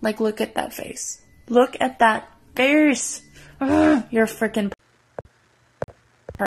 Like, look at that face. Look at that face. Ugh, you're freaking...